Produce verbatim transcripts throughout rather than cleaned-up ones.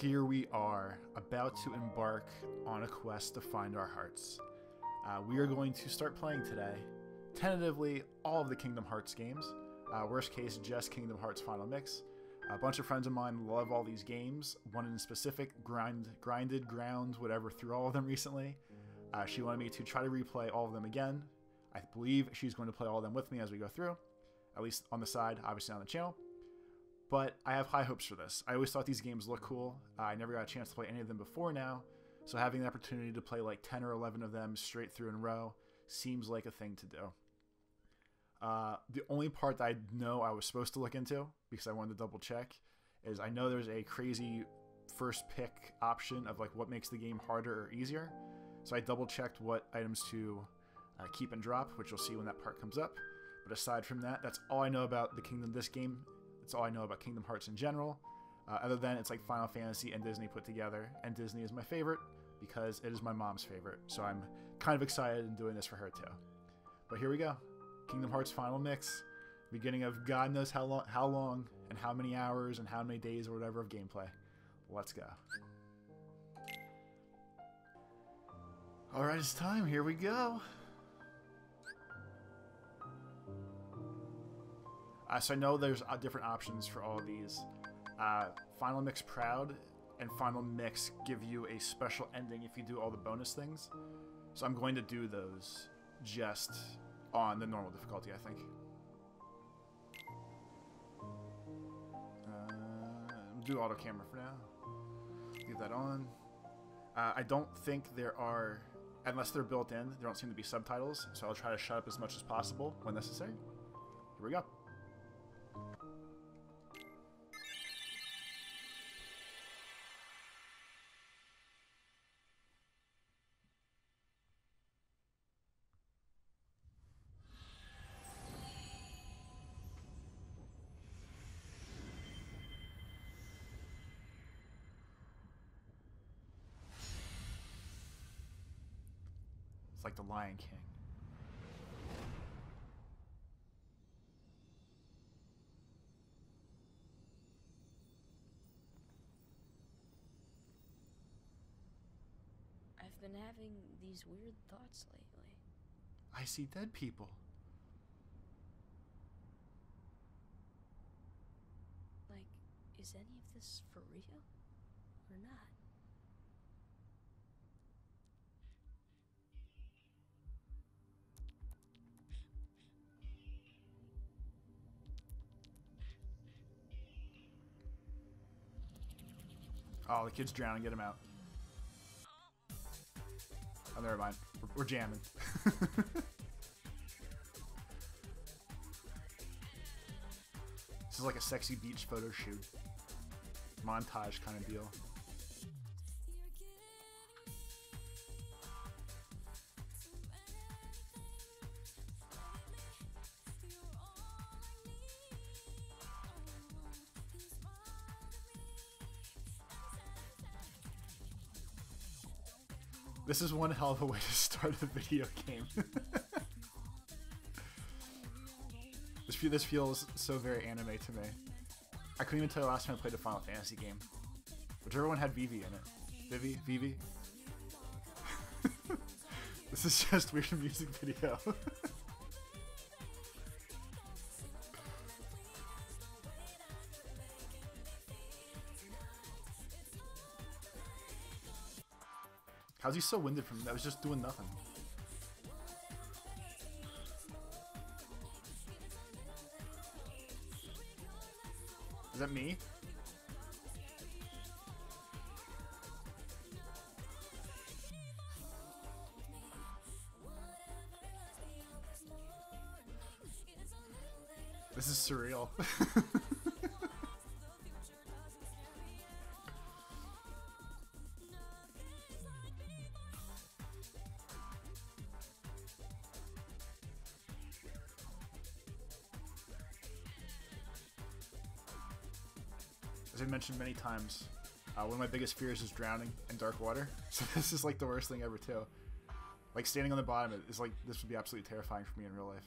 Here we are, about to embark on a quest to find our hearts. Uh, we are going to start playing today, tentatively, all of the Kingdom Hearts games. Uh, worst case, just Kingdom Hearts Final Mix. A bunch of friends of mine love all these games. One in specific, grind, grinded, ground, whatever, through all of them recently. Uh, she wanted me to try to replay all of them again. I believe she's going to play all of them with me as we go through, at least on the side, obviously on the channel. But I have high hopes for this. I always thought these games looked cool. Uh, I never got a chance to play any of them before now, so having the opportunity to play like ten or eleven of them straight through in a row seems like a thing to do. Uh, the only part that I know I was supposed to look into, because I wanted to double check, is I know there's a crazy first pick option of like what makes the game harder or easier. So I double checked what items to uh, keep and drop, which you'll see when that part comes up. But aside from that, that's all I know about the Kingdom this game. That's all I know about Kingdom Hearts in general, uh, other than it's like Final Fantasy and Disney put together, and Disney is my favorite because it is my mom's favorite, so I'm kind of excited in doing this for her too. But here we go, Kingdom Hearts Final Mix, beginning of God knows how long, how long and how many hours and how many days or whatever of gameplay. Let's go. Alright, it's time, here we go! Uh, so I know there's uh, different options for all of these. Uh, Final Mix Proud and Final Mix give you a special ending if you do all the bonus things. So I'm going to do those just on the normal difficulty, I think. Uh, do auto camera for now. Leave that on. Uh, I don't think there are, unless they're built in, there don't seem to be subtitles. So I'll try to shut up as much as possible when necessary. Here we go. It's like the Lion King. I've been having these weird thoughts lately. I see dead people. Like, is any of this for real or not? Oh, the kid's drowning. Get him out. Oh, never mind. We're, we're jamming. This is like a sexy beach photo shoot. Montage kind of deal. This is one hell of a way to start a video game. this, fe this feels so very anime to me. I couldn't even tell you last time I played a Final Fantasy game. Which everyone had Vivi in it. Vivi? Vivi? This is just weird music video. How's he so winded from that? I was just doing nothing. Is that me? This is surreal. As I mentioned many times, uh, one of my biggest fears is drowning in dark water. So this is like the worst thing ever too. Like standing on the bottom is like, this would be absolutely terrifying for me in real life.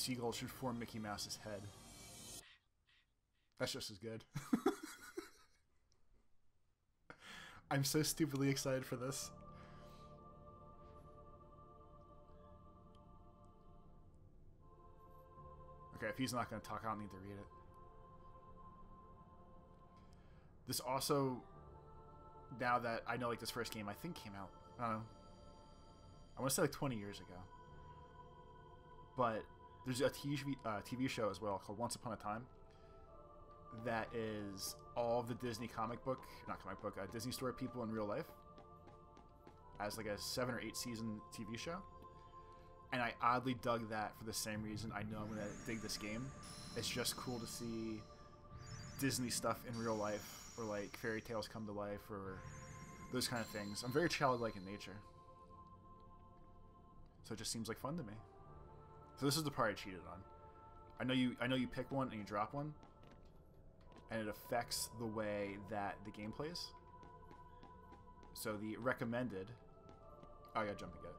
seagull should form Mickey Mouse's head. That's just as good. I'm so stupidly excited for this. Okay, if he's not going to talk, I don't need to read it. This also, now that I know, like, this first game, I think, came out, I don't know, I want to say, like, twenty years ago. But there's a T V, uh, T V show as well called Once Upon a Time that is all of the Disney comic book, not comic book, uh, Disney story people in real life as, like, a seven or eight season T V show. And I oddly dug that for the same reason I know I'm going to dig this game. It's just cool to see Disney stuff in real life, or like fairy tales come to life, or those kind of things. I'm very childlike in nature. So it just seems like fun to me. So this is the part I cheated on. I know you I know you pick one and you drop one, and it affects the way that the game plays. So the recommended... Oh, I gotta jump and get it.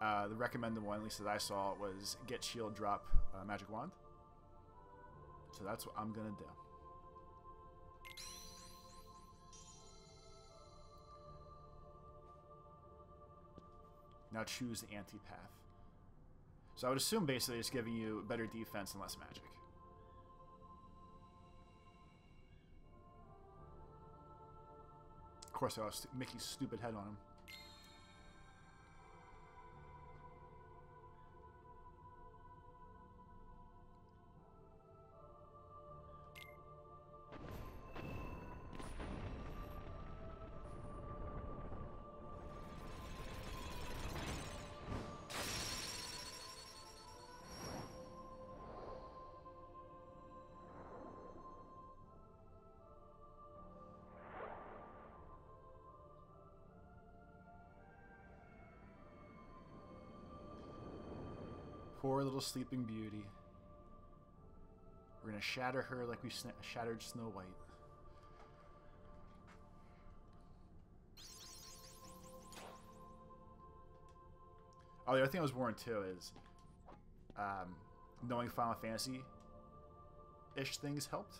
Uh, the recommended one, at least that I saw, was get shield, drop uh, magic wand. So that's what I'm gonna do. Now choose the anti-path. So I would assume basically it's giving you better defense and less magic. Of course, I lost Mickey's stupid head on him. Poor little Sleeping Beauty. We're gonna shatter her like we sn shattered Snow White. Oh, the other thing I was warned too is um, knowing Final Fantasy-ish things helped.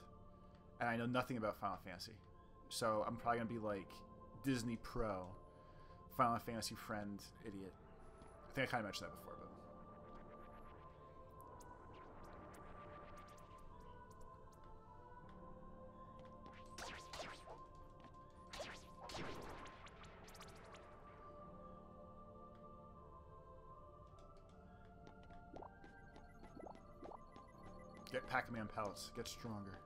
And I know nothing about Final Fantasy. So I'm probably gonna be like Disney Pro, Final Fantasy friend, idiot. I think I kind of mentioned that before, but... Get Pac-Man pellets. Get stronger.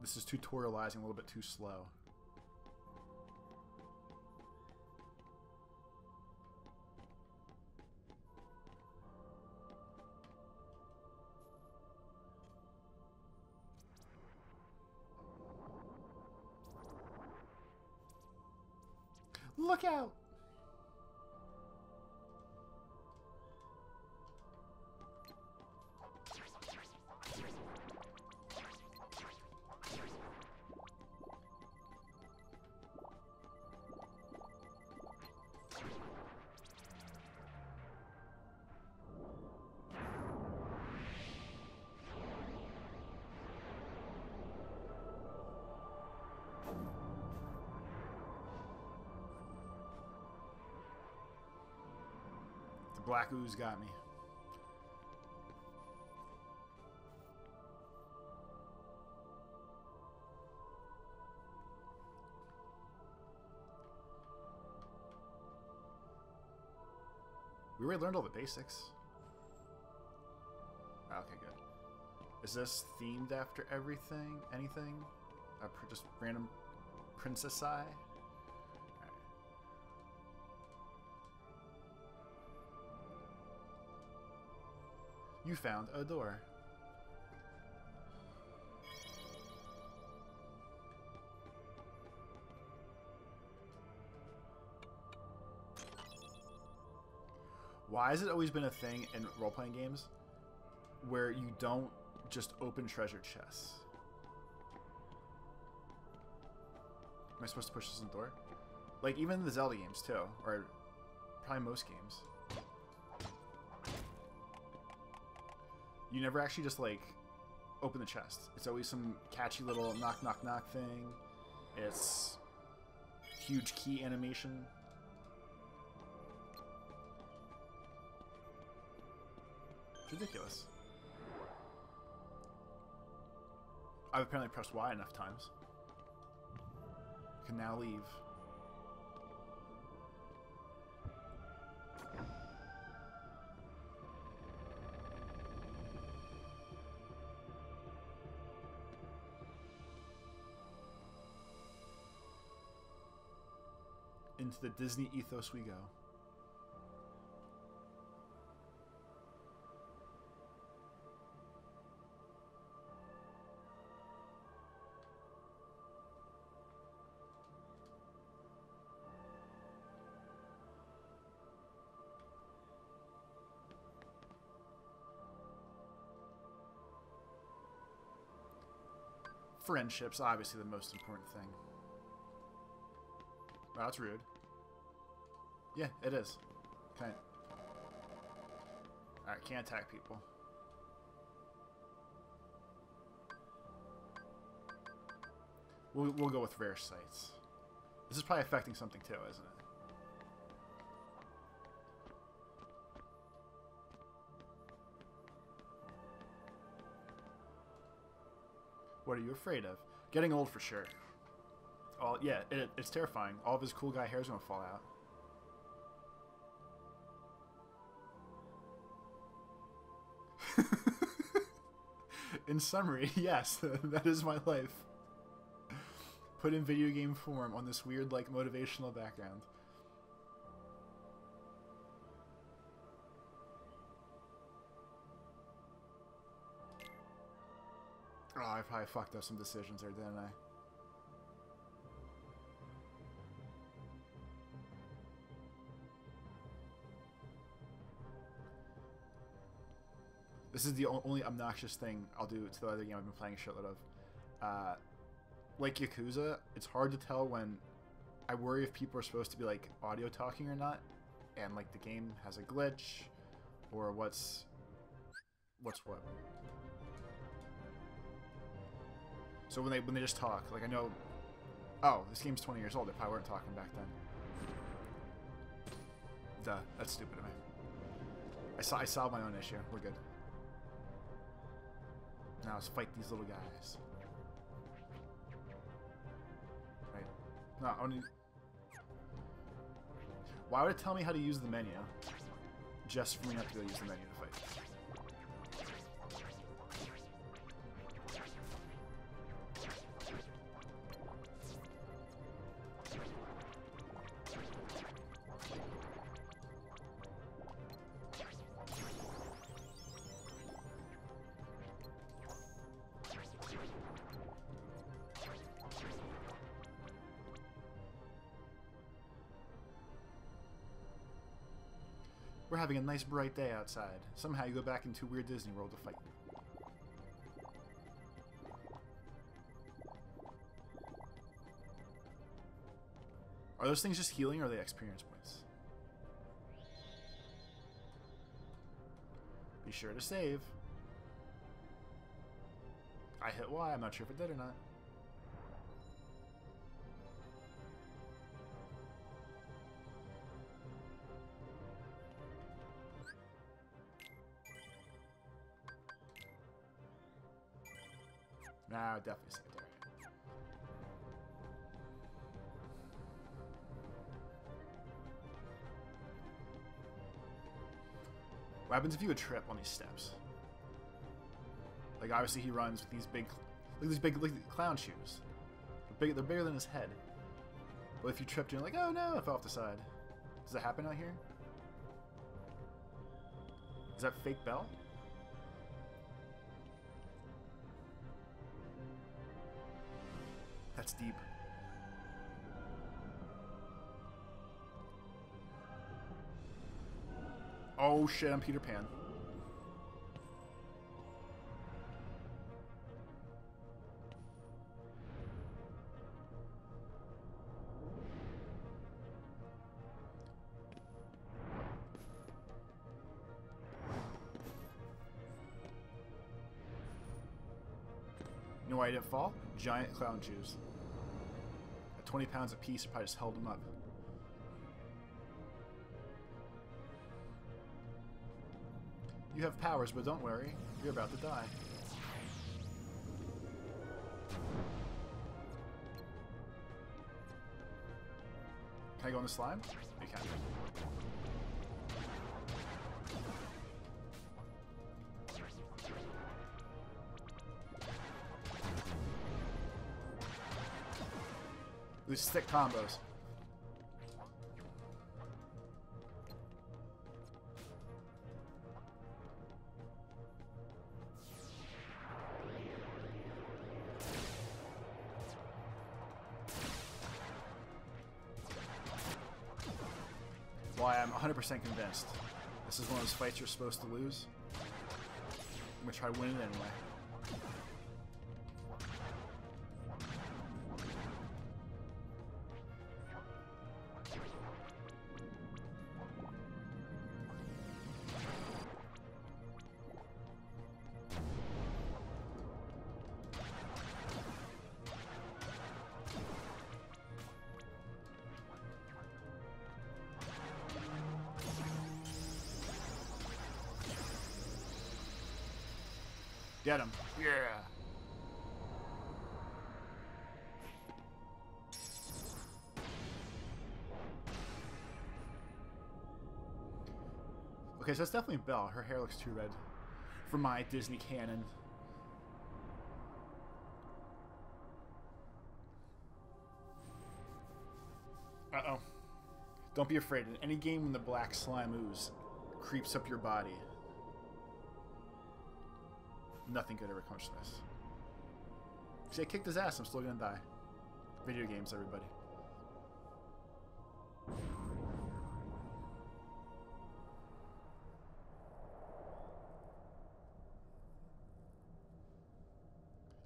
This is tutorializing a little bit too slow. Look out! Black ooze got me. We already learned all the basics. Okay, good. Is this themed after everything? Anything? Uh, just random princess eye? You found a door. Why has it always been a thing in role-playing games where you don't just open treasure chests? Am I supposed to push this in the door? Like, even the Zelda games, too. Or probably most games. You never actually just, like, open the chest. It's always some catchy little knock, knock, knock thing. It's huge key animation. It's ridiculous. I've apparently pressed Y enough times. Can now leave. Into the Disney ethos we go. Friendship's obviously the most important thing. Wow, that's rude. Yeah, it is. Okay. Alright, can't attack people. We'll, we'll go with rare sights. This is probably affecting something too, isn't it? What are you afraid of? Getting old for sure. All, yeah, it, it's terrifying. All of his cool guy hair's gonna fall out. In summary, yes, that is my life. Put in video game form on this weird, like, motivational background. Oh, I probably fucked up some decisions there, didn't I? This is the only obnoxious thing I'll do to the other game I've been playing a shitload of. Uh, like Yakuza, it's hard to tell when... I worry if people are supposed to be, like, audio talking or not. And, like, the game has a glitch. Or what's... What's what. So when they, when they just talk, like, I know... Oh, this game's twenty years old. They probably weren't talking back then. Duh. That's stupid of me. I, saw, I solved my own issue. We're good. Now let's fight these little guys. Right. No, only... Why would it tell me how to use the menu? Just for me not to go use the menu to fight. We're having a nice bright day outside. Somehow you go back into Weird Disney World to fight. Are those things just healing or are they experience points? Be sure to save. I hit Y, I'm not sure if it did or not. Nah, definitely secondary. What happens if you would trip on these steps? Like, obviously he runs with these big, like these big, like, clown shoes. They're, big, they're bigger than his head. But if you tripped, you're like, oh no, I fell off the side. Does that happen out here? Is that fake Belle? That's deep. Oh shit, I'm Peter Pan. know why I didn't fall? Giant clown shoes. At twenty pounds a piece, I probably just held them up. You have powers, but don't worry. You're about to die. Can I go on the slime? You can. These stick combos. Why, I'm one hundred percent convinced. This is one of those fights you're supposed to lose. I'm gonna try to win it anyway. Get him. Yeah. Okay, so that's definitely Belle. Her hair looks too red for my Disney canon. Uh-oh. Don't be afraid. In any game when the black slime ooze creeps up your body, nothing good ever comes from this. See, I kicked his ass, I'm still gonna die. Video games, everybody.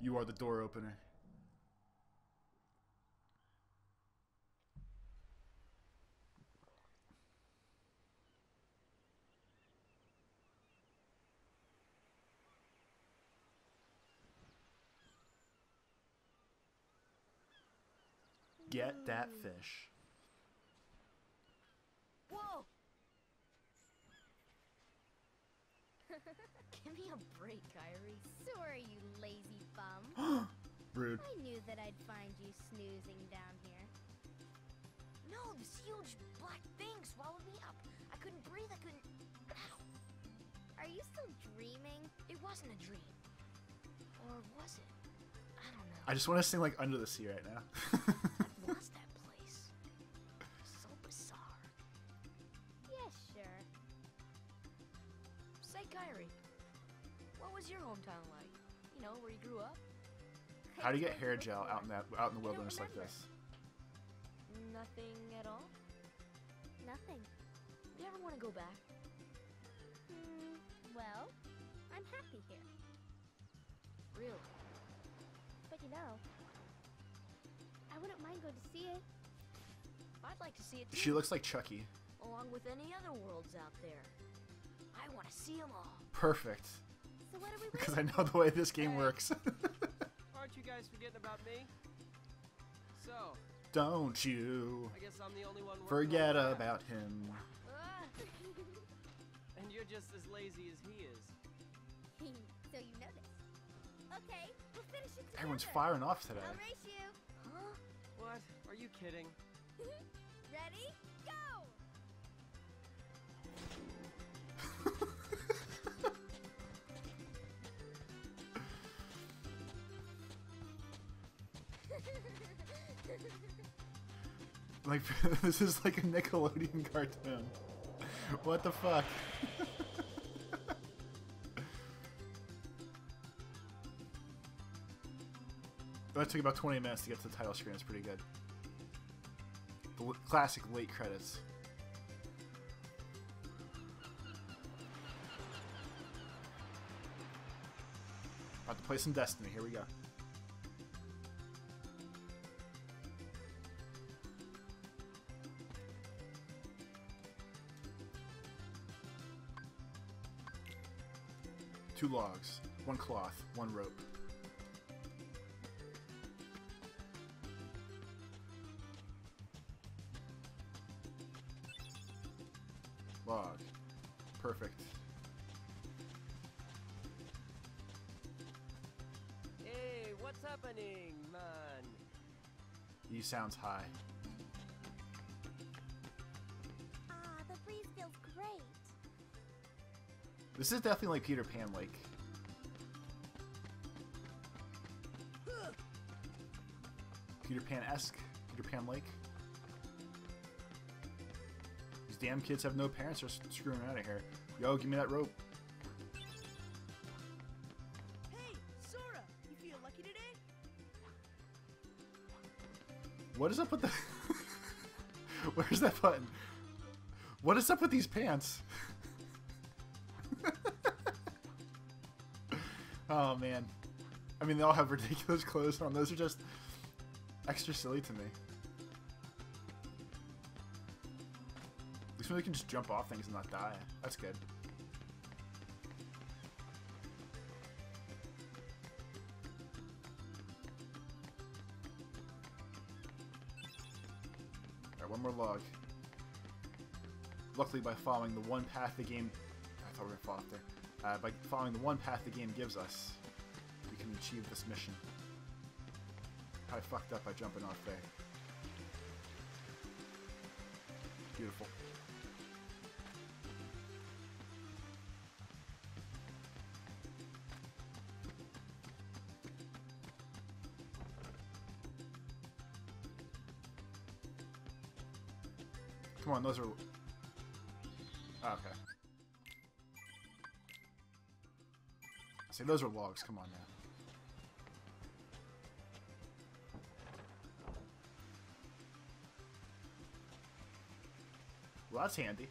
You are the door opener. Get that fish. Whoa! Give me a break, Kyrie. Sorry, you lazy bum. Rude. I knew that I'd find you snoozing down here. No, this huge black thing swallowed me up. I couldn't breathe, I couldn't... Ow. Are you still dreaming? It wasn't a dream. Or was it? I don't know. I just want to sing like Under the Sea right now. Lost that place. So bizarre. Yeah, sure. Say, Kyrie, what was your hometown like? You know, where you grew up? How do you get hair gel out in that out in the wilderness like this? Nothing at all. Nothing. Do you ever want to go back? Mm, well, I'm happy here. Really? But you know, I wouldn't mind going to see it. I'd like to see it too. She looks like Chucky. Along with any other worlds out there. I want to see them all. Perfect. So what are we because I know the way this game hey. works. Aren't you guys forgetting about me? So. Don't you I guess I'm the only one forget on about him. And you're just as lazy as he is. So you know this. Okay, we'll finish it together. Everyone's firing off today. I'll race you. Huh? What? Are you kidding? Ready? Go! Like, this is like a Nickelodeon cartoon. What the fuck? That took about twenty minutes to get to the title screen. It's pretty good. The l classic late credits. About to play some Destiny. Here we go. Two logs, one cloth, one rope. Perfect. Hey, what's happening, man? He sounds high. Ah, the breeze feels great. This is definitely like Peter Pan Lake. Peter Pan-esque. Peter Pan Lake. These damn kids have no parents, they're screwing out of here. Yo, give me that rope. Hey, Sora, you feel lucky today? What is up with the... Where's that button? What is up with these pants? Oh, man. I mean, they all have ridiculous clothes on. Those are just... extra silly to me. At least we can just jump off things and not die. That's good. Alright, one more log. Luckily, by following the one path the game... I thought we were gonna fall off there. Uh, by following the one path the game gives us, we can achieve this mission. I fucked up by jumping off there. Beautiful. Come on, those are... Oh, okay. See, those are logs. Come on now. Well, that's handy.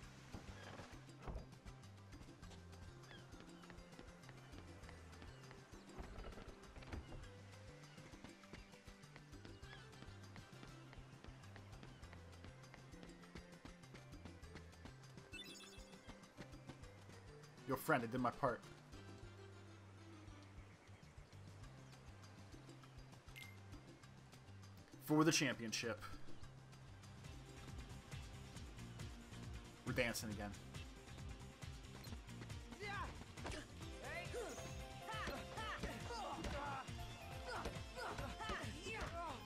Your friend, I did my part. For the championship. We're dancing again.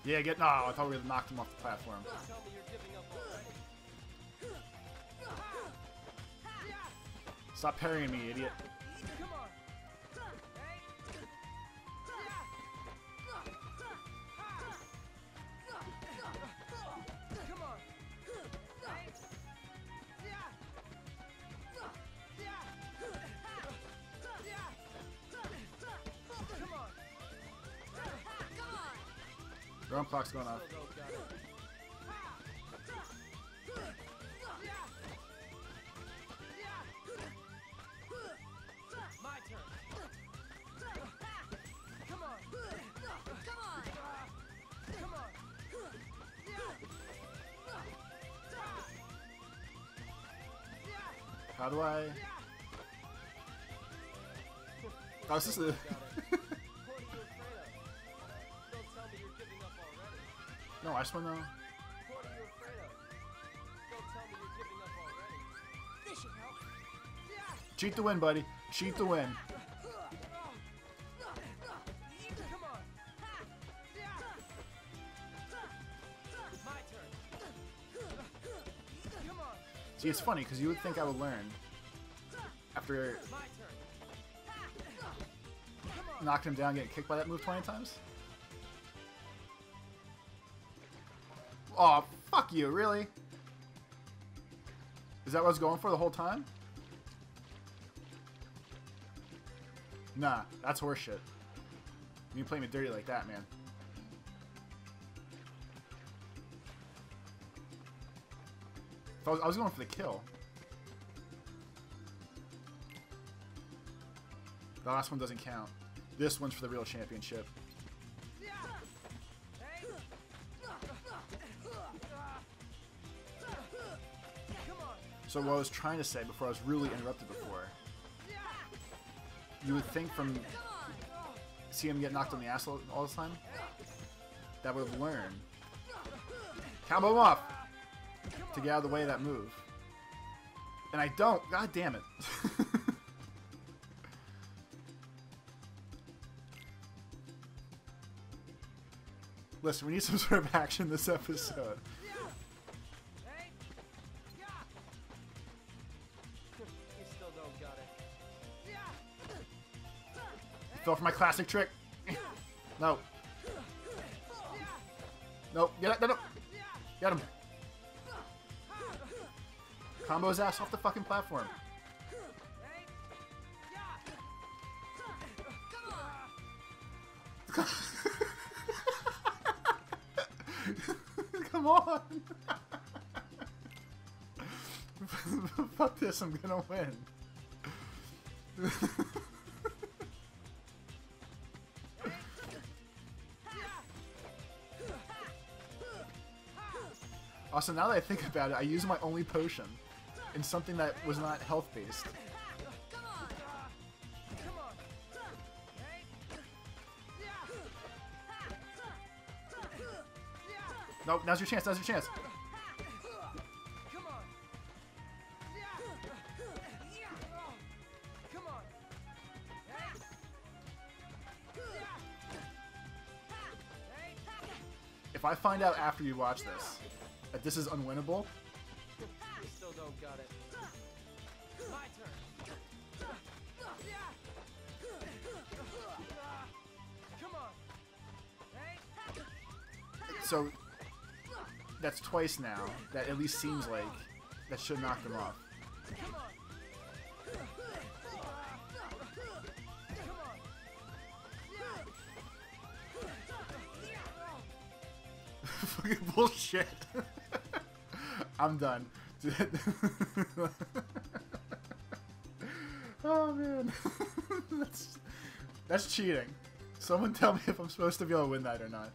Yeah, get no, I thought we had knocked him off the platform. Tell me you're giving up already. Stop parrying me, idiot. Come on. The alarm clock's going off. My turn. Come on. Come on. Come on. How do I? Oh, this is a... No, I just want to know. What are you afraid of? Don't tell me you're giving up already. This should help. Cheat the win, buddy. Cheat the win. Come on. My turn. Come on. See, it's funny because you would think I would learn after knocking him down, getting kicked by that move twenty times. Aw, oh, fuck you, really? Is that what I was going for the whole time? Nah, that's horseshit. You play me dirty like that, man. I was, I was going for the kill. The last one doesn't count. This one's for the real championship. So what I was trying to say before I was really interrupted before, you would think from see him get knocked on the ass all, all the time, that would have learned. Combo him off to get out of the way of that move. And I don't. God damn it. Listen, we need some sort of action this episode. You still don't got it. Fell for my classic trick. No. Nope. Get it. No, no. Get him. Combo his ass off the fucking platform. Come on! Fuck this, I'm gonna win. Also, now that I think about it, I used my only potion in something that was not health-based. No, now's your chance, now's your chance. Come on. Come on. If I find out after you watch this that this is unwinnable, you still don't got it. My turn. Come on. So that's twice now. That at least seems like that should knock them off. Come on. Come on. Fucking bullshit. I'm done. Oh man, that's that's cheating. Someone tell me if I'm supposed to be able to win that or not.